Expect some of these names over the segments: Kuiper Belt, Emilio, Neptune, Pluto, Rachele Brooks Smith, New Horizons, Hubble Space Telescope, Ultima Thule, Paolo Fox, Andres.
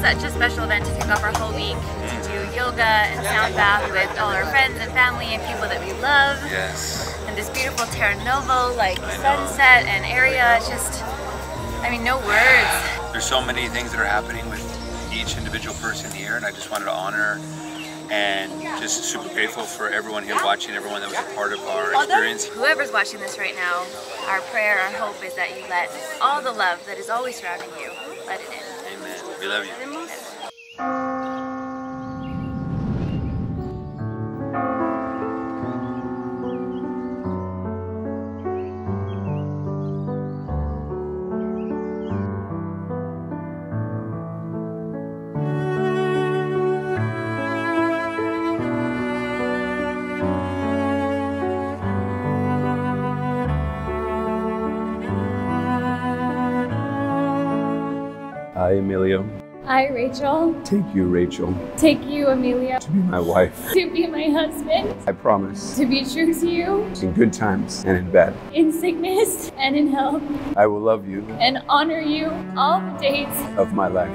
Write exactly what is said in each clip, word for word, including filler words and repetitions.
Such a special event to kick off our whole week, to do yoga and sound bath with all our friends and family and people that we love. Yes. And this beautiful Terra Nova, like sunset and area, just, I mean, no words. There's so many things that are happening with each individual person here, and I just wanted to honor and just super grateful for everyone here watching, everyone that was a part of our experience. Whoever's watching this right now, our prayer, our hope is that you let all the love that is always surrounding you, let it in. We love you. Hi, Emilio. Hi, Rachel. Take you, Rachel. Take you, Emilio. To be my wife. To be my husband. I promise. To be true to you. In good times and in bad. In sickness and in health. I will love you. And honor you all the days of my life.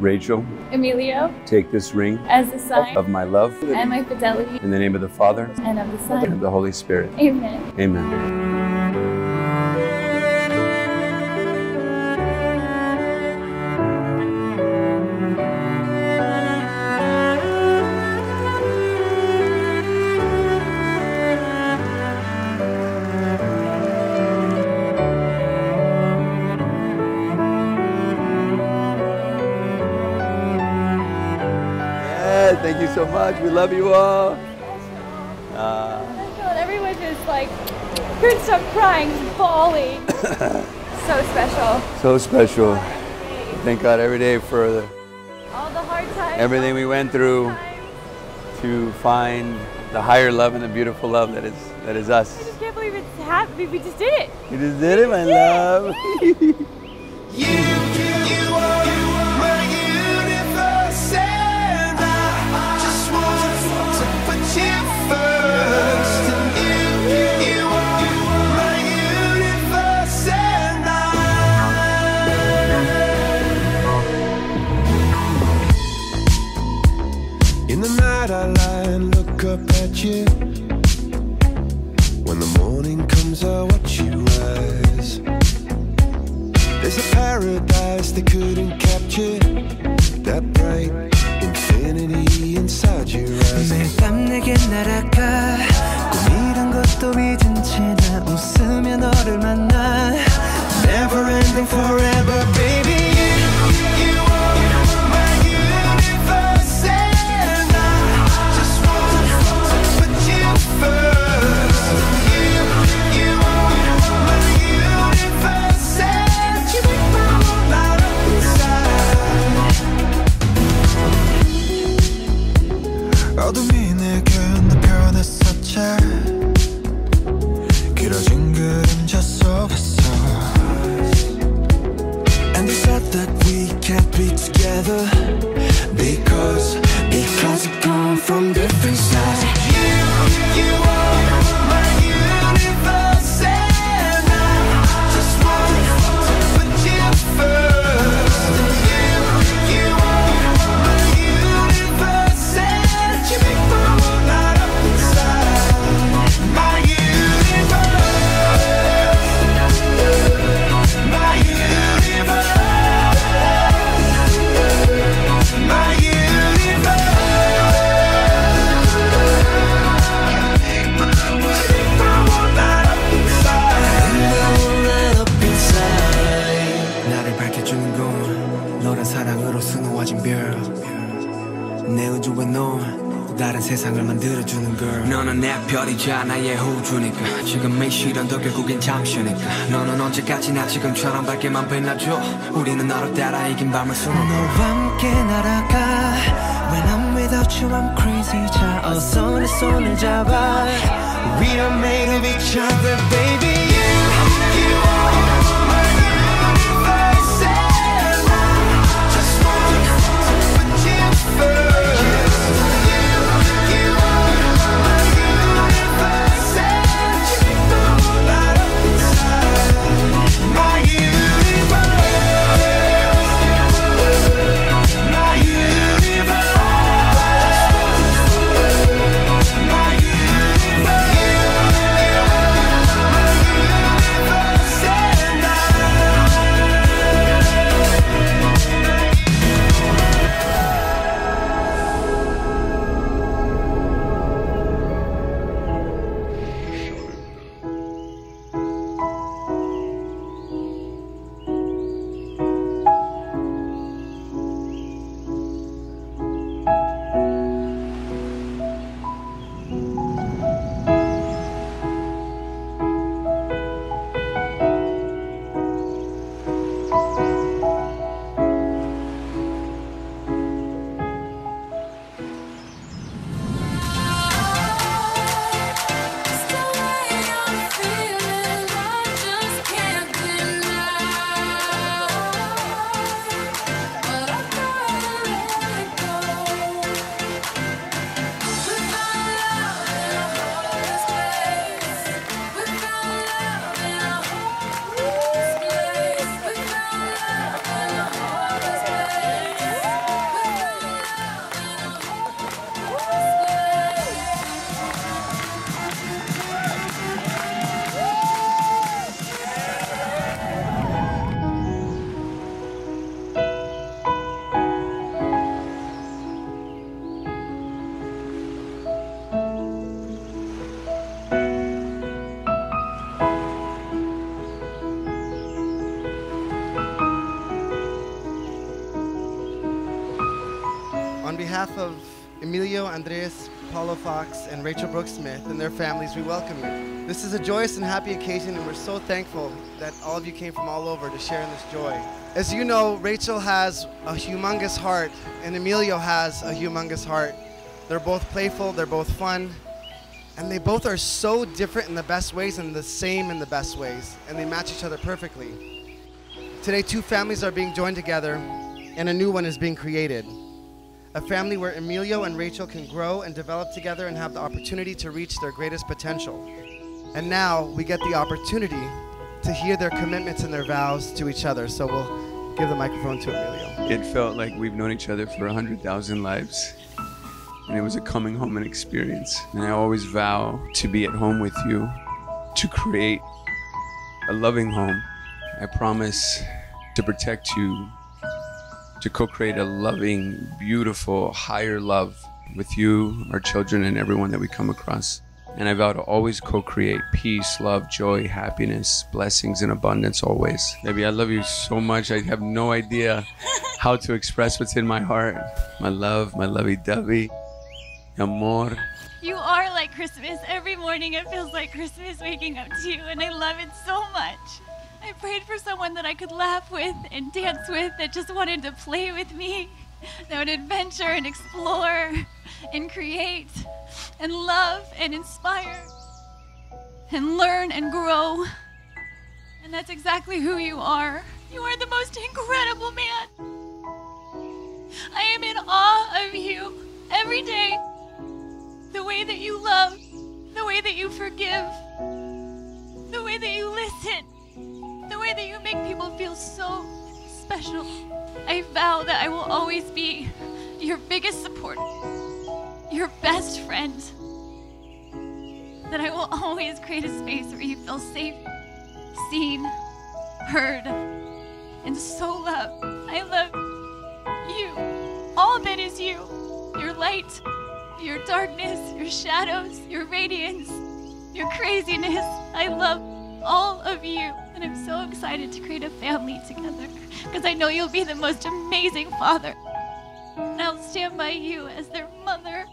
Rachel, Emilio, take this ring as a sign of my love and my fidelity. In the name of the Father, and of the Son, and of the Holy Spirit. Amen. Amen. Thank you so much. We love you all. Special. Uh, Special. And everyone just like couldn't stop crying, bawling. So special. So special. Thank God every day for the, all the hard times. Everything we went through times. To find the higher love and the beautiful love that is that is us. I just can't believe it's happening. We just did it. We just did we it, just my did love. It. you, you are. You are. In the night I lie and look up at you. When the morning comes I watch you rise. There's a paradise they couldn't capture, that bright infinity inside your eyes. 매일 밤 내게 날아가 꿈이란 것도 믿은 채나 웃으며 너를 만나. Never ending forever baby. 어둠이 내게 느껴냈었지. 길어진 그림자 속에서 And they said that we can't be together Because, because we come from different sides. You, you are my universe And I just want to put you first. 내 우주에 넌 다른 세상을 만들어주는 girl. 너는 내 별이자 나의 호주니까. 지금 이 시련도 결국엔 잠시니까. 너는 언제까지나 지금처럼 밝게만 빛나줘. 우리는 너로 따라 이긴 밤을 숨어. 너와 함께 날아가. When I'm without you I'm crazy. 자 어서 내 손을 잡아. We are made of each other baby. You, you are my universe and I just want to put you first. On behalf of Emilio, Andres, Paolo Fox, and Rachele Brooks Smith and their families, we welcome you. This is a joyous and happy occasion, and we're so thankful that all of you came from all over to share in this joy. As you know, Rachele has a humongous heart, and Emilio has a humongous heart. They're both playful, they're both fun, and they both are so different in the best ways and the same in the best ways, and they match each other perfectly. Today, two families are being joined together, and a new one is being created. A family where Emilio and Rachele can grow and develop together and have the opportunity to reach their greatest potential. And now we get the opportunity to hear their commitments and their vows to each other. So we'll give the microphone to Emilio. It felt like we've known each other for a hundred thousand lives. and it was a coming home and experience. And I always vow to be at home with you, to create a loving home. I promise to protect you, to co-create a loving, beautiful, higher love with you, our children, and everyone that we come across. And I vow to always co-create peace, love, joy, happiness, blessings, and abundance always. Baby, I love you so much. I have no idea how to express what's in my heart. My love, my lovey-dovey, amor. You are like Christmas. Every morning it feels like Christmas waking up to you, and I love it so much. I prayed for someone that I could laugh with and dance with, that just wanted to play with me, that would adventure and explore and create and love and inspire and learn and grow. And that's exactly who you are. You are the most incredible man. I am in awe of you every day. The way that you love, the way that you forgive, the way that you listen, the way that you make people feel so special. I vow that I will always be your biggest supporter, your best friend, that I will always create a space where you feel safe, seen, heard, and so loved. I love you, all that is you, your light, your darkness, your shadows, your radiance, your craziness. I love all of you, and I'm so excited to create a family together, because I know you'll be the most amazing father. And I'll stand by you as their mother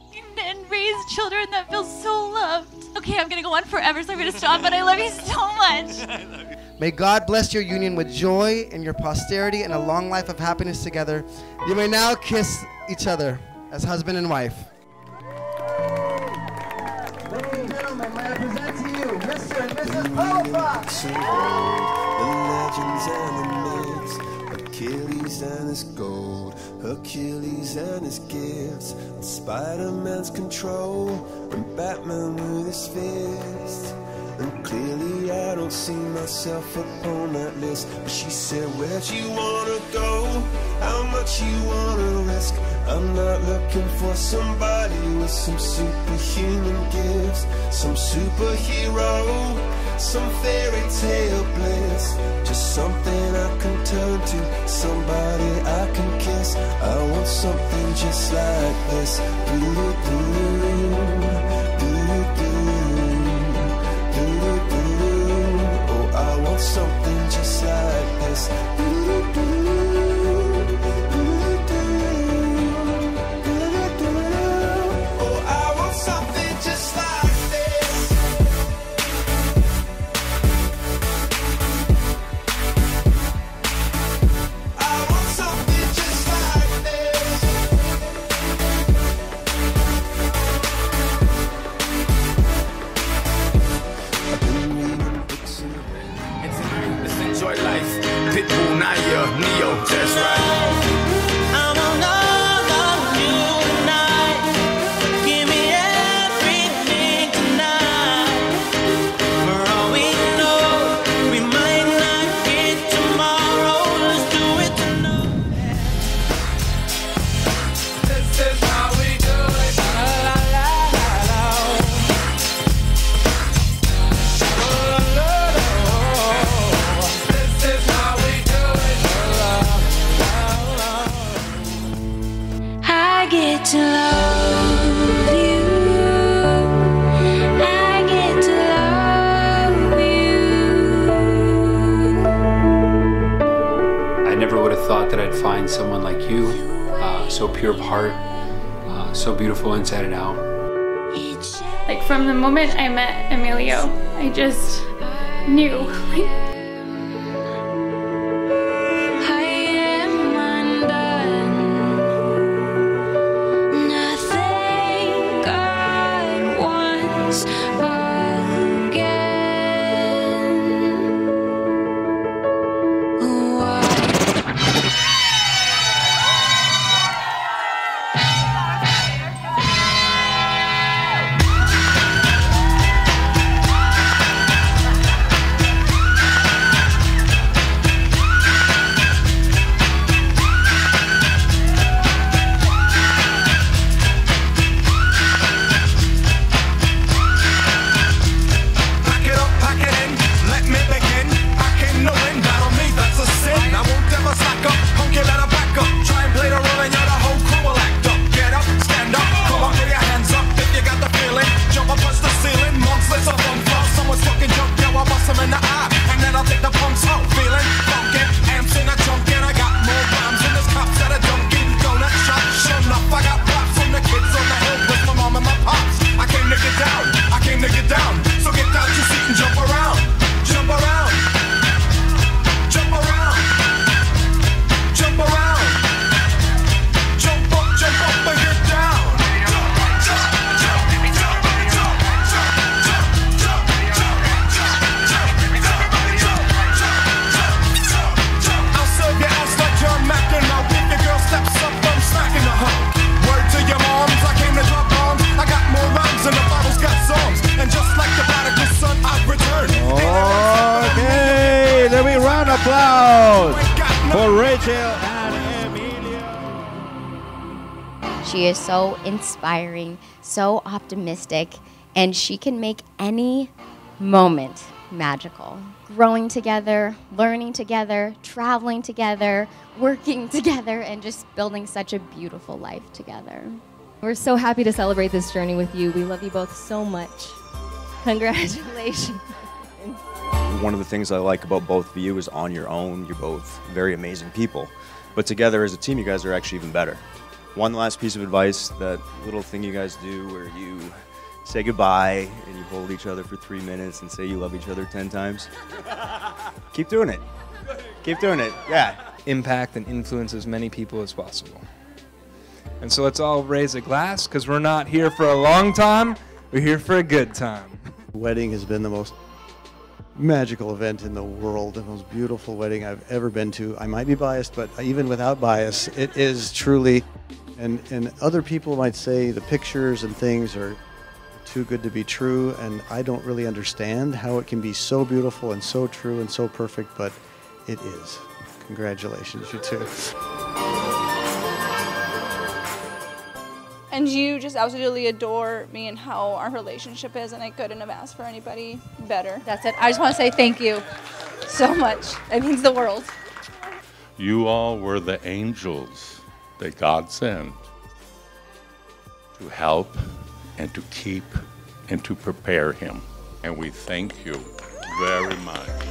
and raise children that feel so loved. Okay, I'm gonna go on forever, so I'm gonna stop, but I love you so much. I love you. May God bless your union with joy and your posterity and a long life of happiness together. You may now kiss each other as husband and wife. Ladies and gentlemen, may I present to you Mister and Missus Paolo Fox. The legends and the myths. Achilles and his gold, Hercules and his gifts, and Spider-Man's control, and Batman with his fist. And clearly I don't see myself upon that list. But she said, where'd you wanna go? How much you wanna risk? I'm not looking for somebody with some superhuman gifts, some superhero, some fairy tale bliss, just something I can turn to, somebody I can kiss. I want something just like this. Do do do do do do do. Oh, I want something just like this. Do do do do do do. Oh, I want something just like. Someone like you, uh, so pure of heart, uh, so beautiful inside and out. Like from the moment I met Emilio, I just knew. applause for Rachele and Emilio. She is so inspiring, so optimistic, and she can make any moment magical. Growing together, learning together, traveling together, working together, and just building such a beautiful life together. We're so happy to celebrate this journey with you. We love you both so much. Congratulations. One of the things I like about both of you is on your own, you're both very amazing people. But together as a team, you guys are actually even better. One last piece of advice, that little thing you guys do where you say goodbye and you hold each other for three minutes and say you love each other ten times. Keep doing it. Keep doing it, yeah. Impact and influence as many people as possible. And so let's all raise a glass, because we're not here for a long time, we're here for a good time. The wedding has been the most magical event in the world, the most beautiful wedding I've ever been to. I might be biased, but even without bias, it is truly, and, and other people might say the pictures and things are too good to be true, and I don't really understand how it can be so beautiful and so true and so perfect, but it is. Congratulations, you two. And you just absolutely adore me and how our relationship is, and I couldn't have asked for anybody better. That's it. I just want to say thank you so much. It means the world. You all were the angels that God sent to help and to keep and to prepare him. And we thank you very much.